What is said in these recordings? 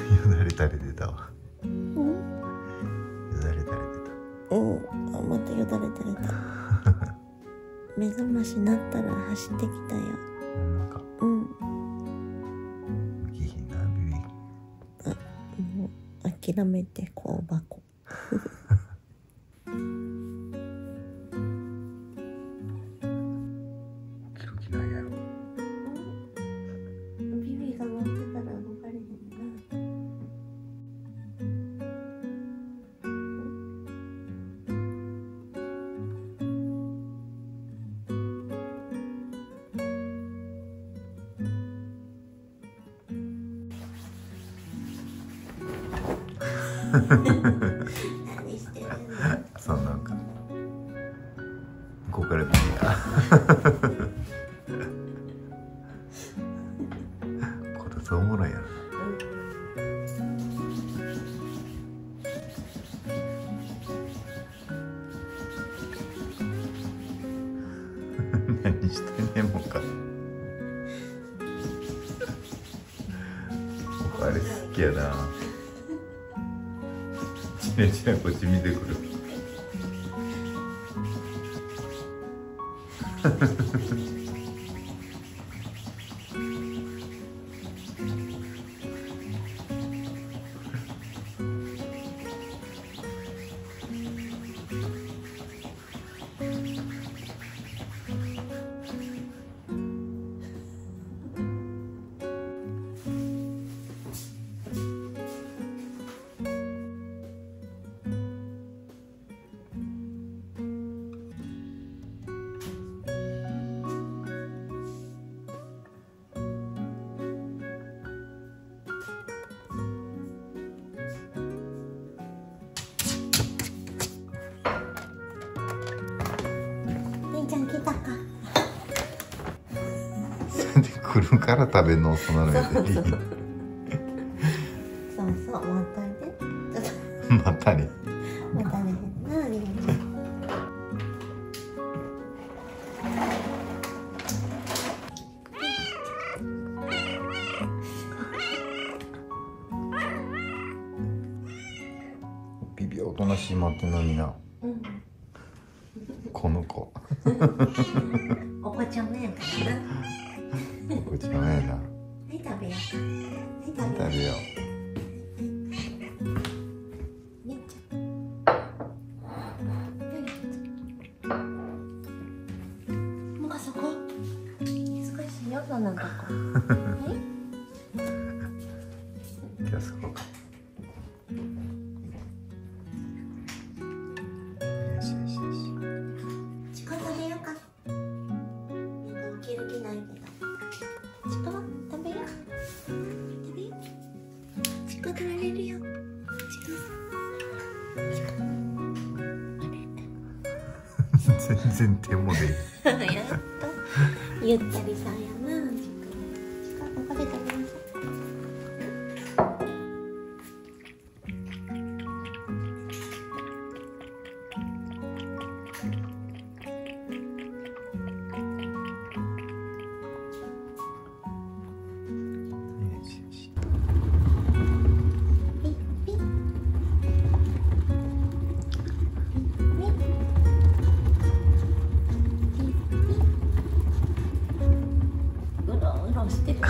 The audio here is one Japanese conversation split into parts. よだれ垂れてたわ。よだれ垂れてた。あ、またよだれ垂れた。目覚ましになったら走ってきたよ。なんか。起きひんな、ビビ。あ、もう諦めてこう箱。何してるの？そう、なんかここから見てこれそうおもろいやろ。何してんねん、もうか僕あれ好きやな。ちなこっち見てくる。来るから食べんの、その間に。そうそう、またね。またね。またね。ビビおとなしいまってのにな。この子。お子ちゃんね。こっちのねえな。はい、食べよう。はい、食べよう。もうそこ。難しいよ、そんなとこ。じゃあそこか。よしよしよし。近くでよか。なんか起きる気ないけど。ちくわ食べよう。食べよう。ちくわ取られるよ。ちくわ。全然手も出ない。やっと。ゆったりさんやな。ちくわ。ちくわ食べたら。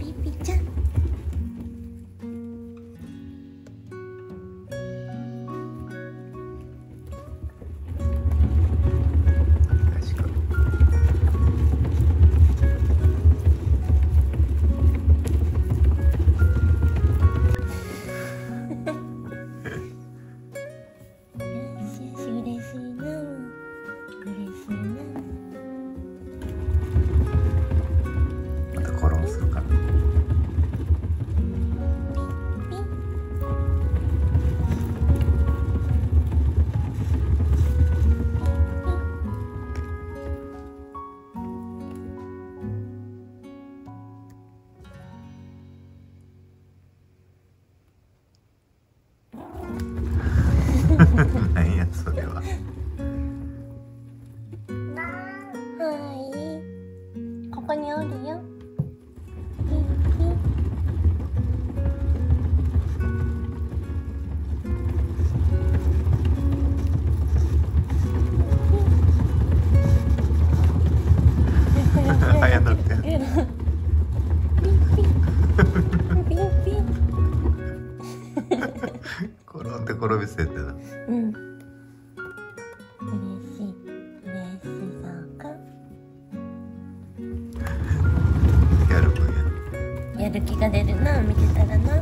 ピピちゃん。確かに。嬉しいな。んと転びついてな。うん。嬉しい。嬉しさか。やるもんや。やる気が出るな、見てたらな。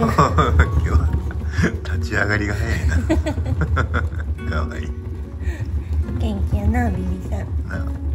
今日は立ち上がりが早いな。かわいい。元気やな、ビビさん。